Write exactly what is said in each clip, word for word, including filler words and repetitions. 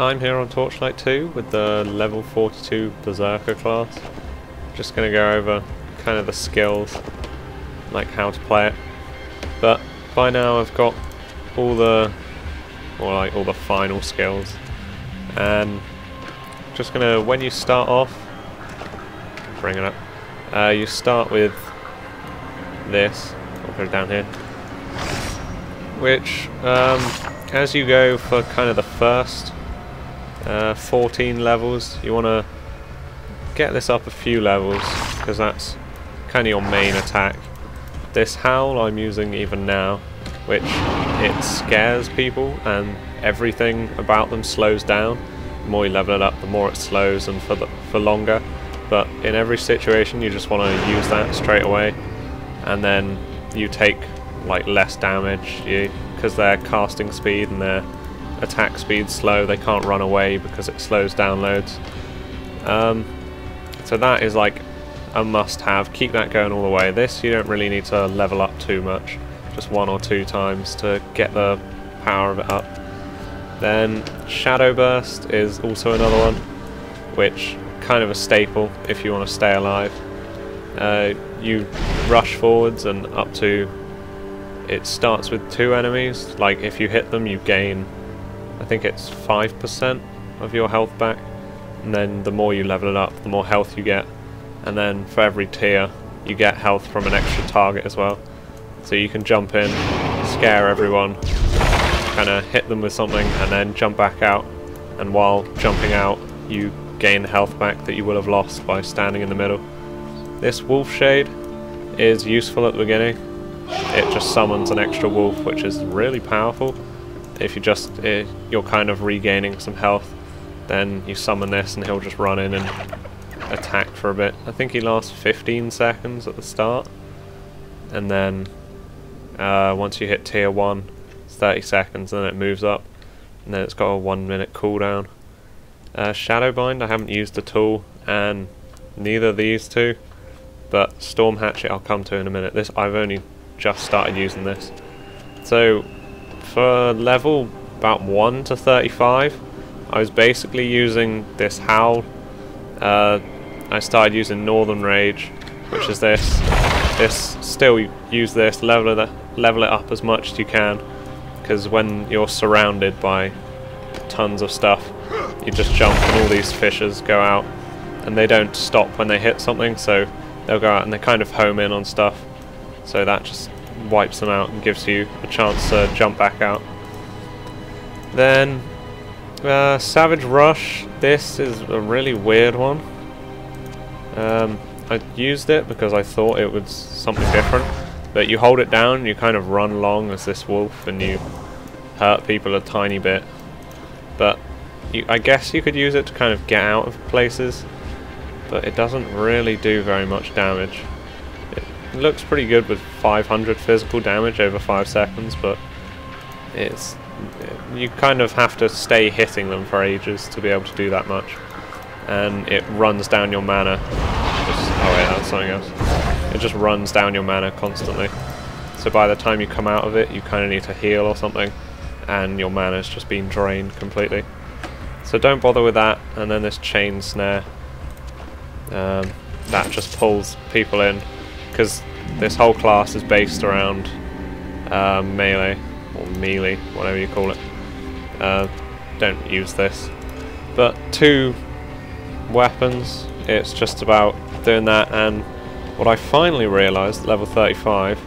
time here on Torchlight two with the level forty-two Berserker class. Just going to go over kind of the skills, like how to play it. But by now I've got all the, or like all the final skills, and just going to, when you start off, bring it up, uh, you start with this, I'll put it down here, which um, as you go for kind of the first uh, fourteen levels, you want to get this up a few levels, because that's kind of your main attack. This Howl I'm using even now, which it scares people and everything about them slows down. The more you level it up, the more it slows and for, the, for longer. But in every situation you just want to use that straight away, and then you take like less damage because their casting speed and their attack speed's slow. They can't run away because it slows down loads. Um, so that is like a must-have. Keep that going all the way. This you don't really need to level up too much, just one or two times to get the power of it up. Then Shadow Burst is also another one, which kind of a staple if you want to stay alive. Uh, you rush forwards and up to, it starts with two enemies. Like if you hit them you gain, I think it's five percent of your health back, and then the more you level it up the more health you get, and then for every tier you get health from an extra target as well. So you can jump in, scare everyone, kind of hit them with something and then jump back out, and while jumping out you gain the health back that you will have lost by standing in the middle. This wolf shade is useful at the beginning. It just summons an extra wolf, which is really powerful. If you just, it, you're kind of regaining some health, then you summon this and he'll just run in and attack for a bit. I think he lasts fifteen seconds at the start, and then uh, once you hit tier one it's thirty seconds, then it moves up, and then it's got a one minute cooldown. Uh, Shadowbind I haven't used at all, and neither of these two, but Stormhatchet I'll come to in a minute. This I've only just started using this. So for level about one to thirty-five I was basically using this Howl. Uh, I started using Northern Rage, which is this. This still use this, level it, level it up as much as you can, because when you're surrounded by tons of stuff you just jump and all these fishers go out, and they don't stop when they hit something, so they'll go out and they kind of home in on stuff, so that just wipes them out and gives you a chance to jump back out. Then Uh, Savage Rush, this is a really weird one. Um, I used it because I thought it was something different, but you hold it down and you kind of run along as this wolf and you hurt people a tiny bit. But you, I guess you could use it to kind of get out of places, but it doesn't really do very much damage. It looks pretty good with five hundred physical damage over five seconds, but it's, you kind of have to stay hitting them for ages to be able to do that much, and it runs down your mana. Just, oh wait, that's something else. It just runs down your mana constantly, so by the time you come out of it you kind of need to heal or something, and your mana's just been drained completely. So don't bother with that. And then this Chain Snare, um, that just pulls people in, because this whole class is based around uh, melee, or melee, whatever you call it. Uh, don't use this. But two weapons, it's just about doing that. And what I finally realised, level thirty-five,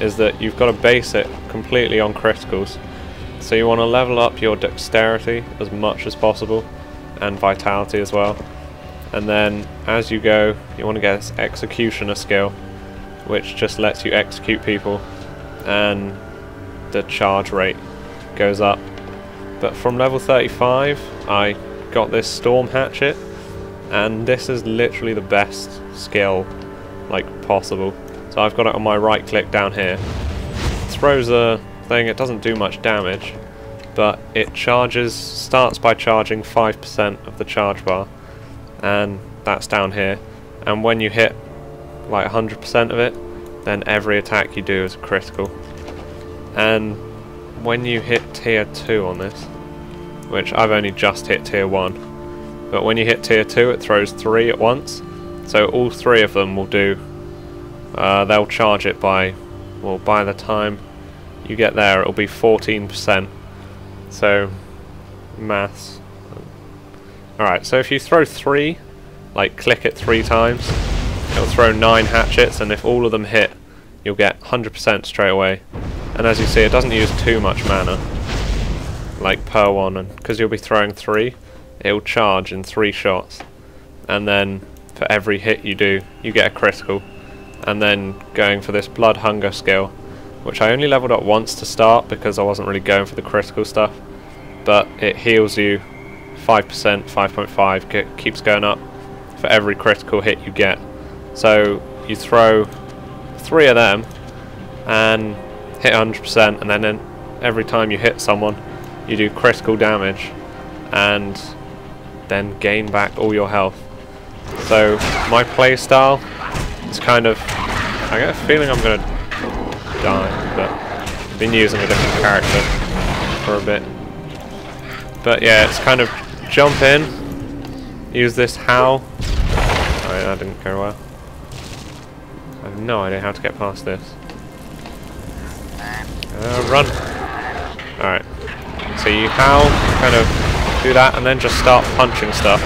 is that you've got to base it completely on criticals. So you want to level up your dexterity as much as possible, and vitality as well. And then as you go, you want to get this Executioner skill, which just lets you execute people, and the charge rate goes up. But from level thirty-five I got this Storm Hatchet, and this is literally the best skill like possible. So I've got it on my right click down here. It throws a thing, it doesn't do much damage, but it charges, starts by charging five percent of the charge bar, and that's down here, and when you hit like one hundred percent of it then every attack you do is a critical. And when you hit tier two on this, which I've only just hit tier one. But when you hit tier two, it throws three at once, so all three of them will do... Uh, they'll charge it by... well, by the time you get there, it'll be fourteen percent. So... maths. Alright, so if you throw three, like click it three times, it'll throw nine hatchets, and if all of them hit, you'll get one hundred percent straight away. And as you see, it doesn't use too much mana, like per one, and because you'll be throwing three, it'll charge in three shots, and then for every hit you do, you get a critical. And then going for this Blood Hunger skill, which I only leveled up once to start because I wasn't really going for the critical stuff, but it heals you five percent, five point five, keeps going up for every critical hit you get. So you throw three of them and hit one hundred percent, and then, then every time you hit someone you do critical damage and then gain back all your health. So my playstyle is kind of... I get a feeling I'm going to die, but I've been using a different character for a bit. But yeah, it's kind of jump in, use this Howl. Oh, yeah, that didn't go well. I have no idea how to get past this. Uh, run! Alright. So you Howl, kind of do that, and then just start punching stuff.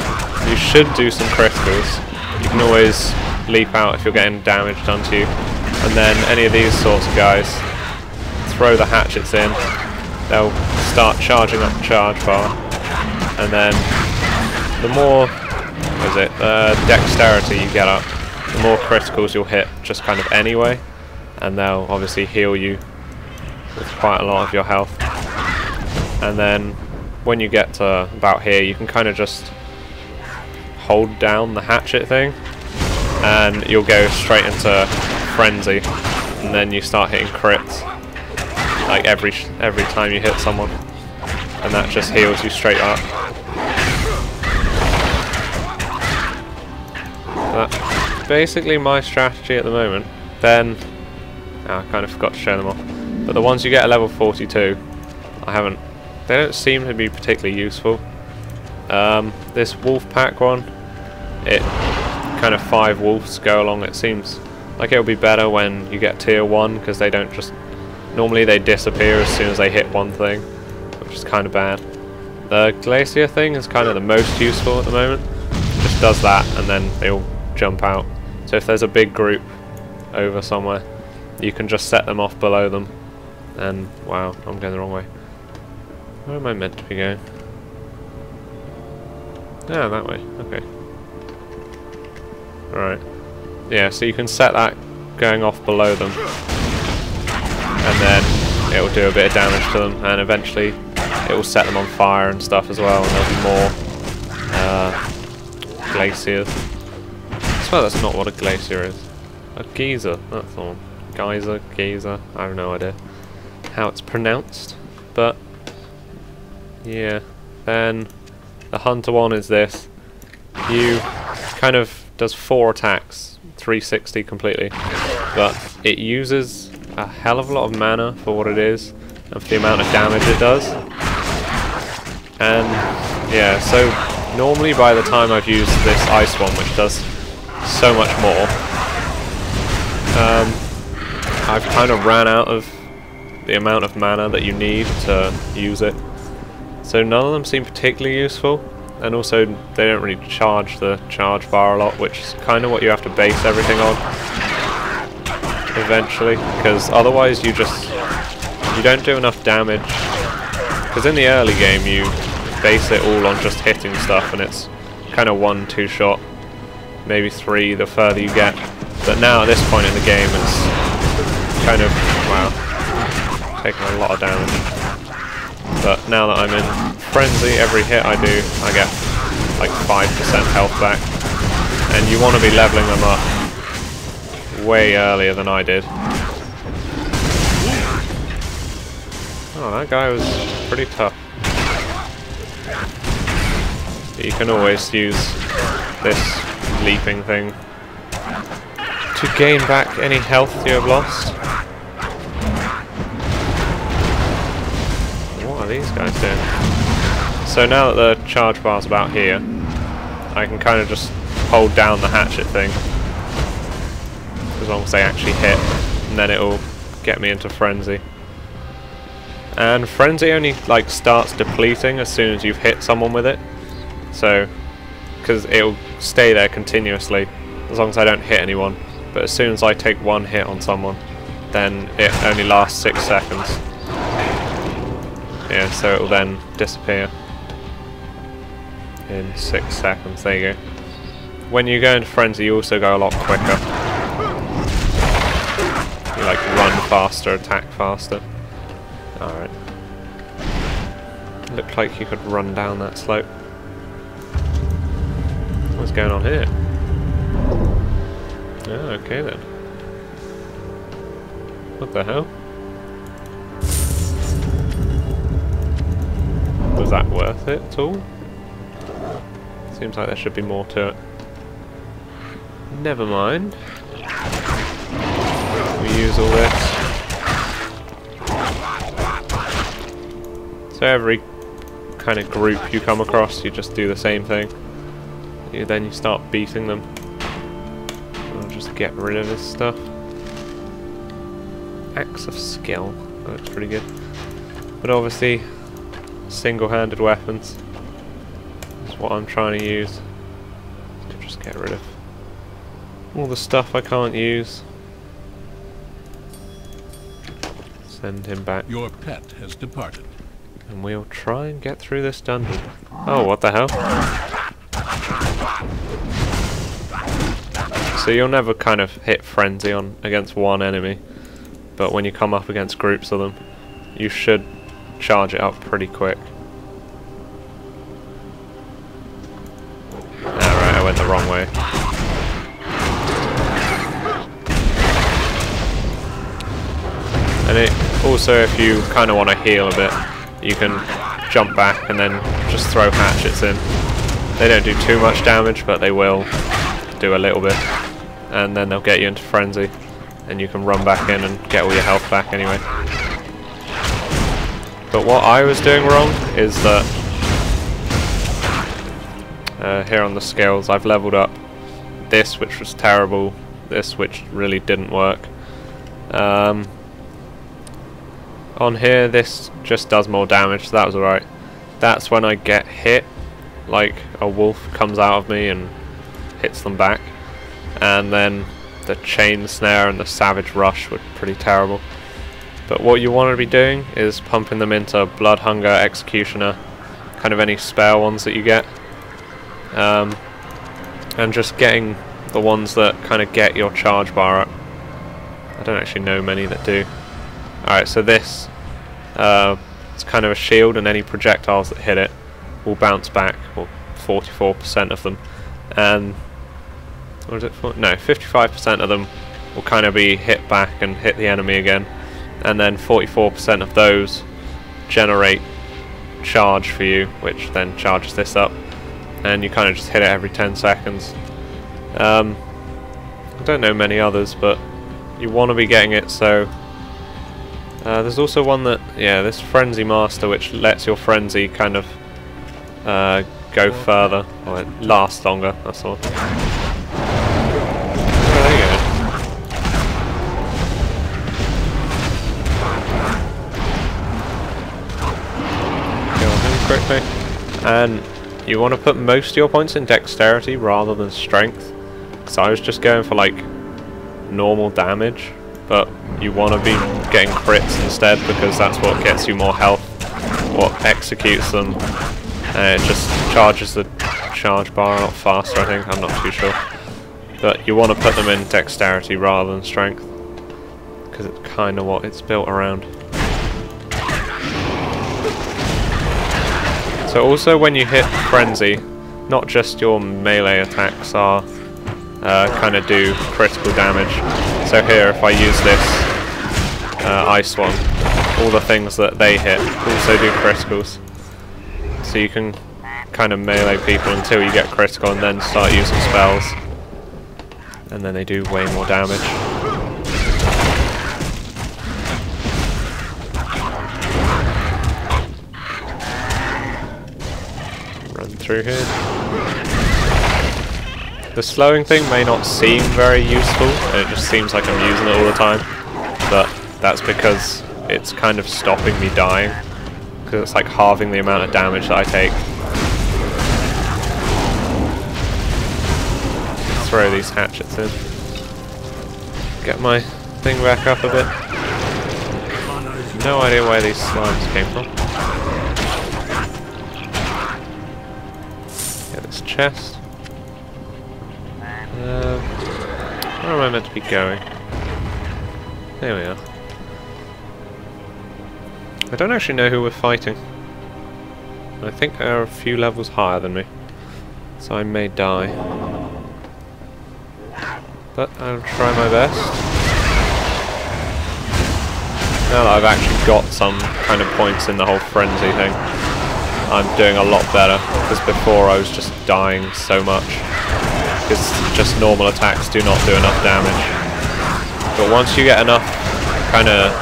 You should do some criticals. You can always leap out if you're getting damage done to you. And then any of these sorts of guys, throw the hatchets in. They'll start charging up the charge bar, and then the more, what is it, the dexterity you get up, the more criticals you'll hit just kind of anyway, and they'll obviously heal you with quite a lot of your health. And then when you get to about here, you can kind of just hold down the hatchet thing and you'll go straight into frenzy, and then you start hitting crits like every sh every time you hit someone, and that just heals you straight up. That's basically my strategy at the moment. Then oh, I kind of forgot to show them off, but the ones you get at level forty-two, I haven't, they don't seem to be particularly useful. Um, this wolf pack one, it kind of five wolves go along, it seems like it'll be better when you get tier one, because they don't just... normally they disappear as soon as they hit one thing, which is kind of bad. The glacier thing is kind of the most useful at the moment. It just does that and then they all jump out. So if there's a big group over somewhere, you can just set them off below them. And wow, I'm going the wrong way. Where am I meant to be going? Ah, that way. Okay. Alright. Yeah, so you can set that going off below them, and then it will do a bit of damage to them, and eventually it will set them on fire and stuff as well, and there'll be more uh, glaciers. I swear that's not what a glacier is. A geyser, that's all. Geyser, geyser, I have no idea how it's pronounced, but yeah. Then the hunter one is this. You kind of does four attacks, three sixty completely, but it uses a hell of a lot of mana for what it is and for the amount of damage it does. And yeah, so normally by the time I've used this ice one, which does so much more, um, I've kind of ran out of the amount of mana that you need to use it, so none of them seem particularly useful. And also they don't really charge the charge bar a lot, which is kind of what you have to base everything on eventually, because otherwise you just you don't do enough damage, because in the early game you base it all on just hitting stuff, and it's kind of one two shot, maybe three the further you get. But now at this point in the game it's kind of, wow, taking a lot of damage. But now that I'm in frenzy, every hit I do I get like five percent health back, and you want to be leveling them up way earlier than I did. Oh, that guy was pretty tough. But you can always use this leaping thing to gain back any health you have lost. What are these guys doing? So now that the charge bar's about here, I can kind of just hold down the hatchet thing, as long as they actually hit, and then it'll get me into Frenzy. And Frenzy only like starts depleting as soon as you've hit someone with it, so because it'll stay there continuously as long as I don't hit anyone. But as soon as I take one hit on someone, then it only lasts six seconds. Yeah, so it'll then disappear in six seconds. There you go. When you go into Frenzy, you also go a lot quicker. You like run faster, attack faster. Alright. Looked like you could run down that slope. What's going on here? Oh, okay then. What the hell? Was that worth it at all? Seems like there should be more to it. Never mind. We use all this. So every kind of group you come across, you just do the same thing. You, then you start beating them. I'll just get rid of this stuff. Axe of skill. That looks pretty good. But obviously, single-handed weapons is what I'm trying to use. So just get rid of all the stuff I can't use. Send him back. Your pet has departed. And we'll try and get through this dungeon. Oh, what the hell? So you'll never kind of hit Frenzy on against one enemy, but when you come up against groups of them, you should charge it up pretty quick. Alright, I went the wrong way. And it also, if you kind of want to heal a bit, you can jump back and then just throw hatchets in. They don't do too much damage, but they will do a little bit. And then they'll get you into Frenzy, and you can run back in and get all your health back anyway. But what I was doing wrong is that uh, here on the skills I've leveled up this, which was terrible, this, which really didn't work. Um, On here, this just does more damage, so that was alright. That's when I get hit, like a wolf comes out of me and hits them back. And then the chain snare and the savage rush were pretty terrible. But what you want to be doing is pumping them into Blood Hunger, Executioner, kind of any spare ones that you get. Um, and just getting the ones that kind of get your charge bar up. I don't actually know many that do. Alright, so this uh, it's kind of a shield, and any projectiles that hit it will bounce back, or forty-four percent of them, and what is it for? No, fifty-five percent of them will kind of be hit back and hit the enemy again, and then forty-four percent of those generate charge for you, which then charges this up, and you kind of just hit it every ten seconds. Um, I don't know many others, but you want to be getting it so. Uh, there's also one that, yeah, this Frenzy Master, which lets your Frenzy kind of uh, go further, or it lasts longer, that's all. Oh, there you go. Kill him quickly. And you want to put most of your points in dexterity rather than strength, because I was just going for, like, normal damage. But you want to be getting crits instead, because that's what gets you more health, what executes them, and it just charges the charge bar up faster, I think, I'm not too sure. But you want to put them in dexterity rather than strength, because it's kind of what it's built around. So also when you hit Frenzy, not just your melee attacks are Uh, kind of do critical damage. So here, if I use this uh, ice one, all the things that they hit also do criticals. So you can kind of melee people until you get critical, and then start using spells, and then they do way more damage. through here. The slowing thing may not seem very useful, it just seems like I'm using it all the time, but that's because it's kind of stopping me dying, because it's like halving the amount of damage that I take. Throw these hatchets in. Get my thing back up a bit. No idea where these slimes came from. Get this chest. Um, where am I meant to be going? There we are. I don't actually know who we're fighting. I think they're a few levels higher than me, so I may die. But I'll try my best. Now that I've actually got some kind of points in the whole frenzy thing, I'm doing a lot better, because before I was just dying so much, because just normal attacks do not do enough damage. But once you get enough kind of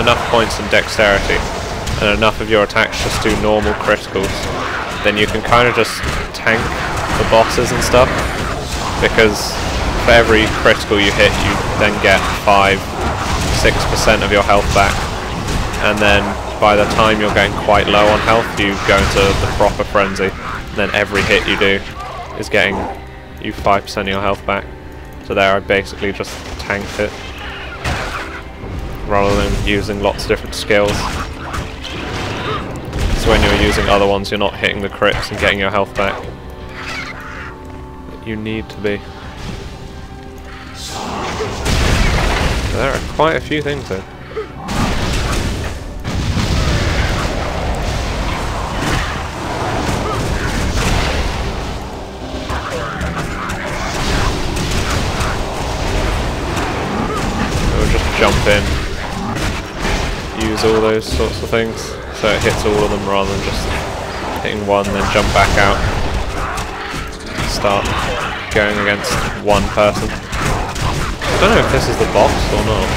enough points in dexterity and enough of your attacks just do normal criticals, then you can kind of just tank the bosses and stuff, because for every critical you hit you then get five to six percent of your health back, and then by the time you're getting quite low on health you go into the proper frenzy, and then every hit you do is getting you five percent of your health back. So there I basically just tanked it, rather than using lots of different skills. So when you're using other ones you're not hitting the crits and getting your health back that you need to be. There are quite a few things there. We'll just jump in, use all those sorts of things, so it hits all of them rather than just hitting one then jump back out and start going against one person. I don't know if this is the boss or not.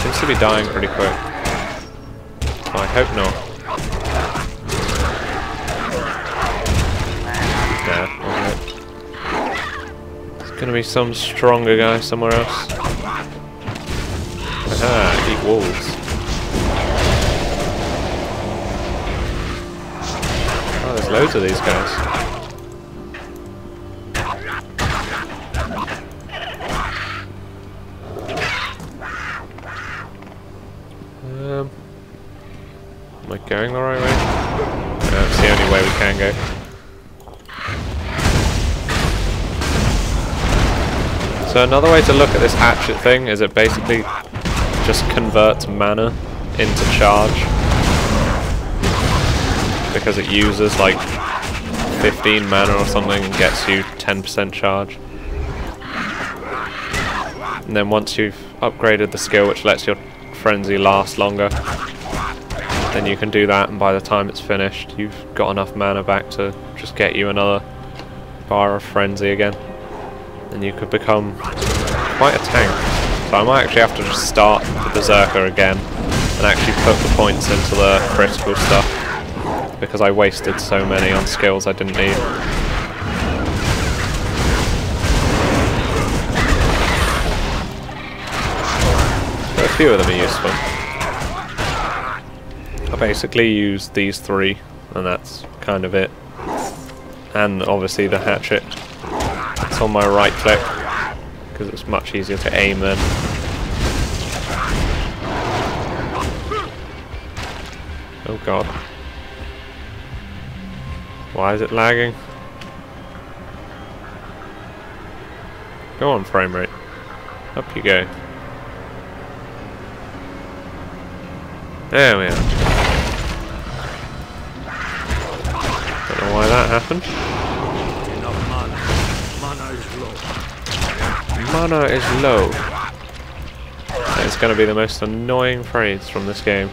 Seems to be dying pretty quick. I hope not. Yeah, alright. There's gonna be some stronger guy somewhere else. Ah, eat wolves. Oh, there's loads of these guys. Um, am I going the right way? No, it's the only way we can go. So another way to look at this hatchet thing is it basically just converts mana into charge, because it uses like fifteen mana or something and gets you ten percent charge. And then once you've upgraded the skill which lets your frenzy last longer, then you can do that, and by the time it's finished you've got enough mana back to just get you another bar of frenzy again, and you could become quite a tank. So I might actually have to just start the Berserker again and actually put the points into the critical stuff, because I wasted so many on skills I didn't need. But a few of them are useful. I basically used these three and that's kind of it. And obviously the hatchet. It's on my right click, because it's much easier to aim then. Oh god. Why is it lagging? Go on, frame rate. Up you go. There we are. Don't know why that happened. Mana is low. That is going to be the most annoying phrase from this game.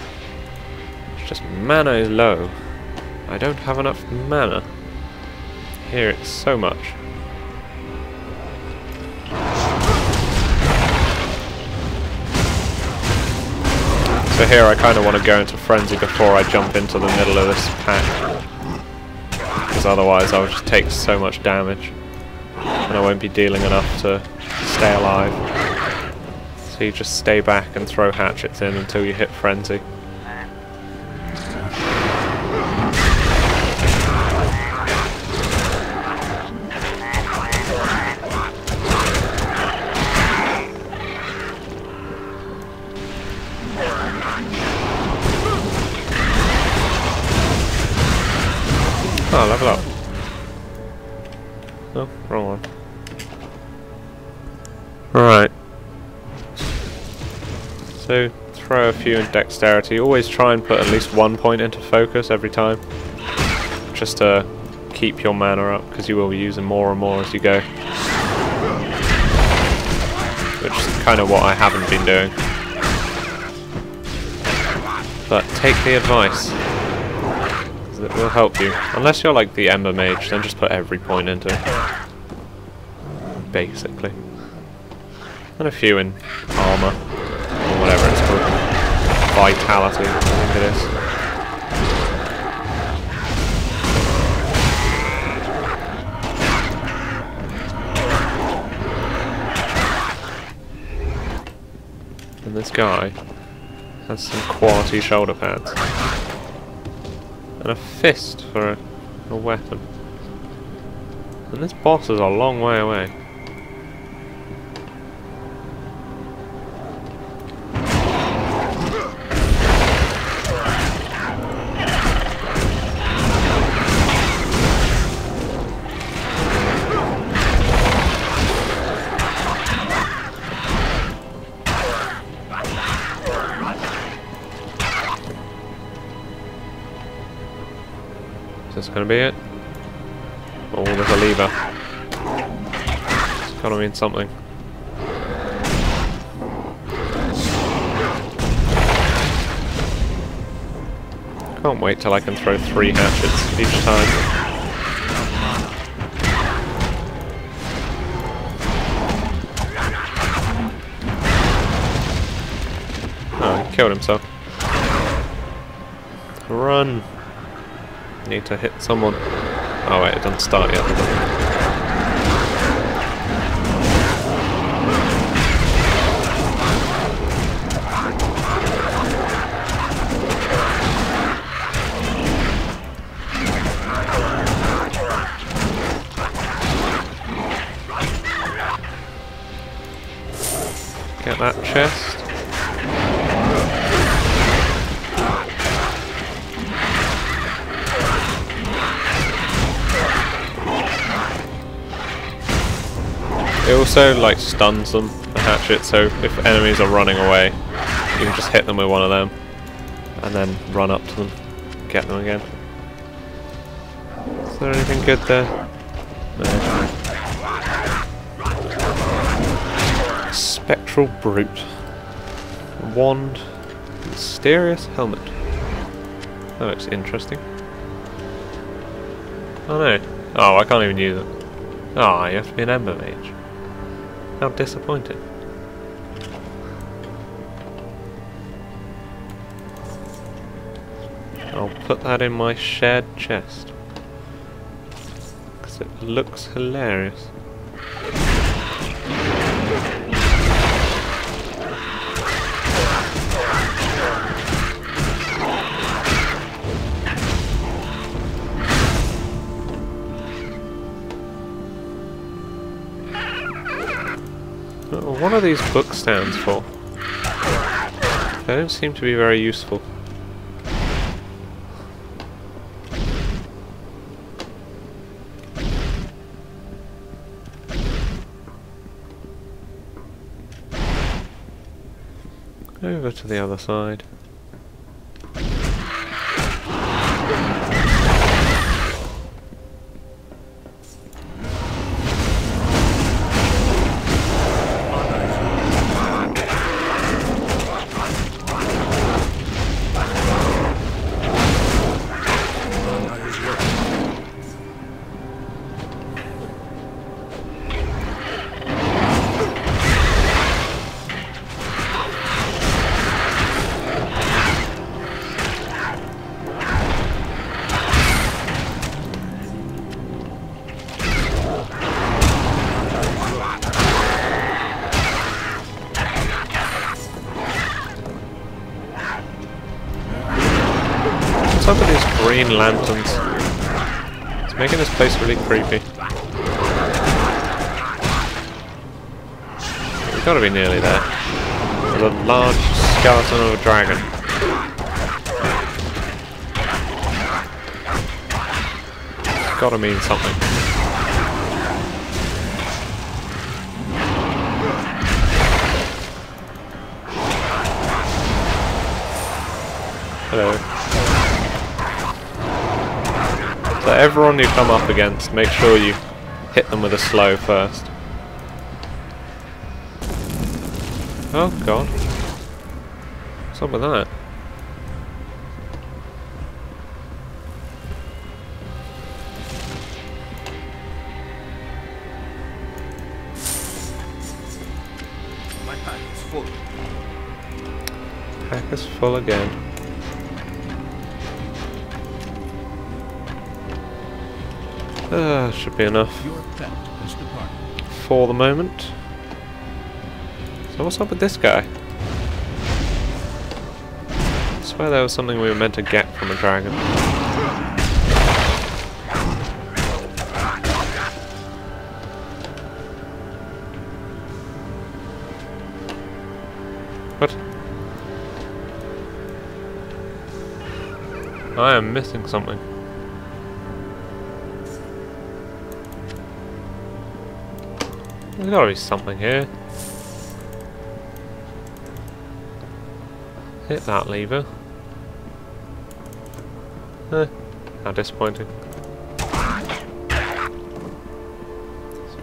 It's just, mana is low. I don't have enough mana. I hear it so much. So here I kind of want to go into frenzy before I jump into the middle of this pack. because otherwise I would just take so much damage and I won't be dealing enough to stay alive. So you just stay back and throw hatchets in until you hit Frenzy. Oh, level up. No, wrong one. Right. So, throw a few in dexterity. Always try and put at least one point into focus every time. Just to keep your mana up, because you will be using more and more as you go. Which is kind of what I haven't been doing. But take the advice. That will help you. Unless you're like the Ember Mage, then just put every point into it. Basically. And a few in armor. Or whatever it's called. Vitality, I think it is. And this guy has some quality shoulder pads. And a fist for a, a weapon. And this boss is a long way away. That's gonna be it. Oh, there's a lever. It's gotta mean something. Can't wait till I can throw three hatchets each time. Oh, he killed himself. Run! Need to hit someone. Oh wait, it doesn't start yet. Get that chest. It also, like, stuns them, the hatchet, so if enemies are running away, you can just hit them with one of them, and then run up to them, get them again. Is there anything good there? No. Spectral Brute. Wand. Mysterious Helmet. That looks interesting. Oh no. Oh, I can't even use it. Ah, oh, you have to be an Ember Mage. How disappointing. I'll put that in my shared chest. Because it looks hilarious. What are these book stands for? They don't seem to be very useful. Over to the other side. What's up with these green lanterns? It's making this place really creepy. We've got to be nearly there. There's a large skeleton of a dragon. It's got to mean something. Hello. So everyone you come up against, make sure you hit them with a slow first. Oh god. What's up with that? My pack is full. Pack is full again. Uh, should be enough for the moment. So what's up with this guy? I swear there was something we were meant to get from a dragon. What? I am missing something. There's gotta be something here. Hit that lever. Eh, how disappointing. So I've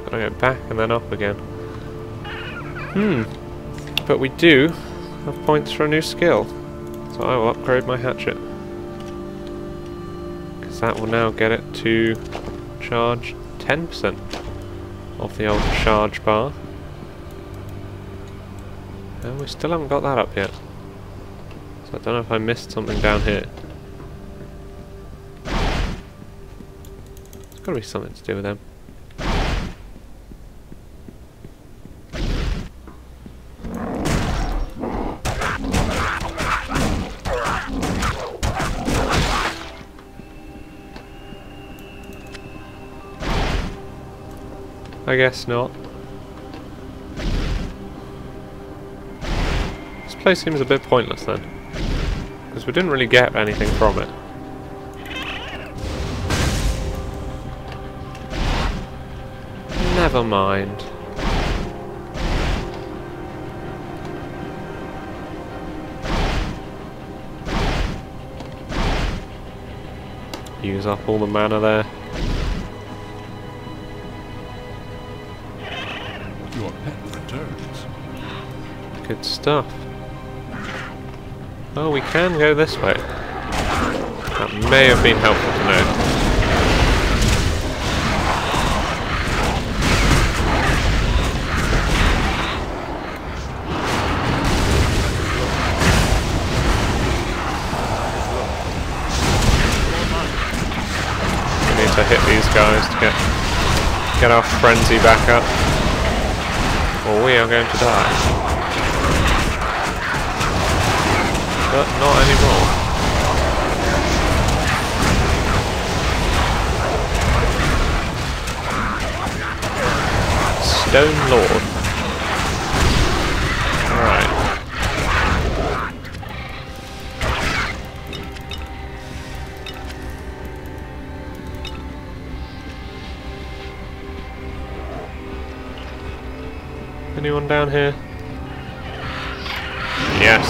gotta go back and then up again. Hmm. But we do have points for a new skill. So I will upgrade my hatchet. Because that will now get it to charge ten percent. Off the old charge bar. And we still haven't got that up yet. So I don't know if I missed something down here. There's gotta be something to do with them. I guess not. This place seems a bit pointless then, because we didn't really get anything from it. Never mind. Use up all the mana there. Good stuff. Oh, we can go this way. That may have been helpful to know. We need to hit these guys to get, get our frenzy back up, or we are going to die. But not anymore. Stone Lord. Alright. Anyone down here? Yes.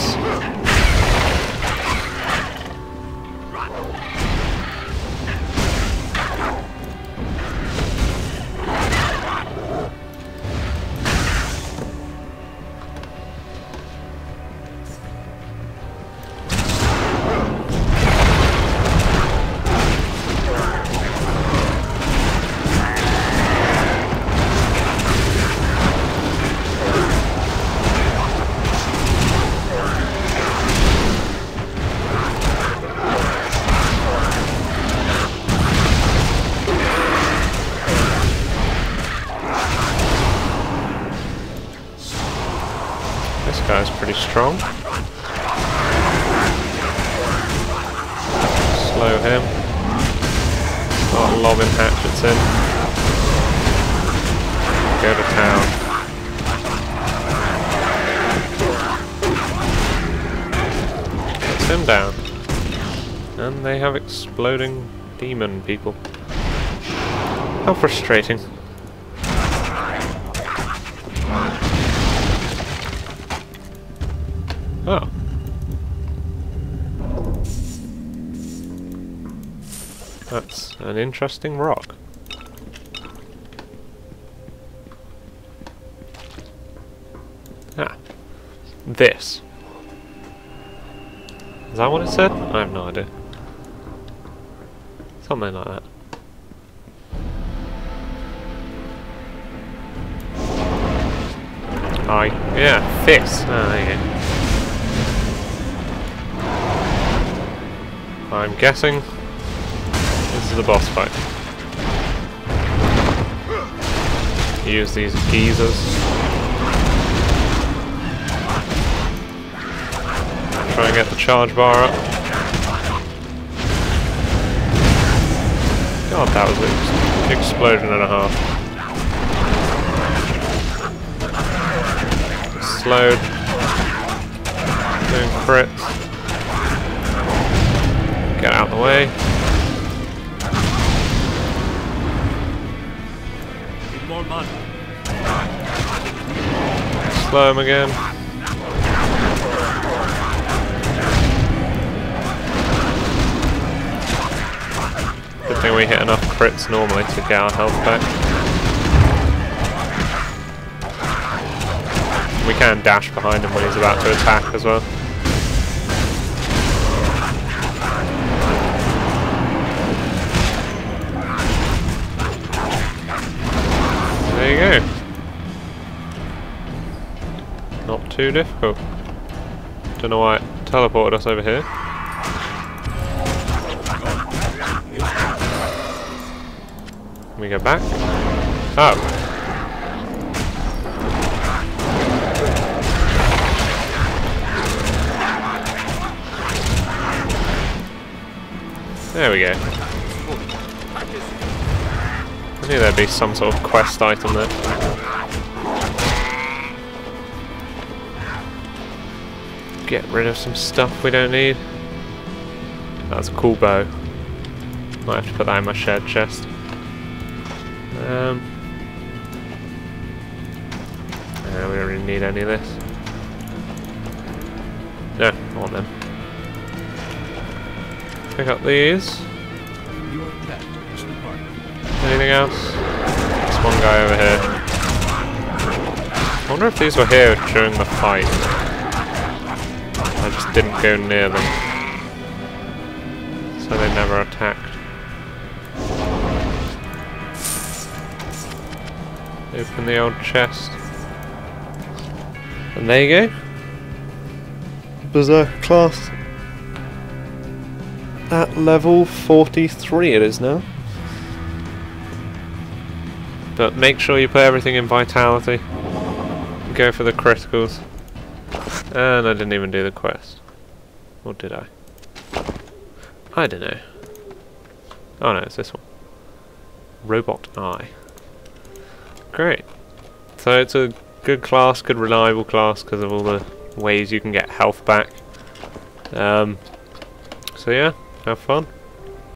Strong. slow him. Start lobbing hatchets in. Go to town. Puts him down. And they have exploding demon people. How frustrating. Oh. That's an interesting rock. Ah. This. Is that what it said? I have no idea. Something like that. I... yeah, fix! Ah, yeah. I'm guessing this is the boss fight. Use these geezers. Try and get the charge bar up. God, that was an explosion and a half. Slowed. Doing crits. Get out of the way. Need more money. Slow him again. Good thing we hit enough crits normally to get our health back. We can dash behind him when he's about to attack as well. There you go. Not too difficult. Don't know why it teleported us over here. Can we go back? Oh. There we go. I knew there'd be some sort of quest item there. Get rid of some stuff we don't need. That's a cool bow. Might have to put that in my shared chest. Um, no, we don't really need any of this. No, I want them. Pick up these. Anything else? There's one guy over here. I wonder if these were here during the fight. I just didn't go near them. So they never attacked. Open the old chest. And there you go. Berserker class. At level forty-three it is now. But make sure you put everything in vitality. Go for the criticals. And I didn't even do the quest. Or did I? I don't know. Oh no, it's this one. Robot Eye. Great. So it's a good class, good reliable class because of all the ways you can get health back. Um, so yeah, have fun.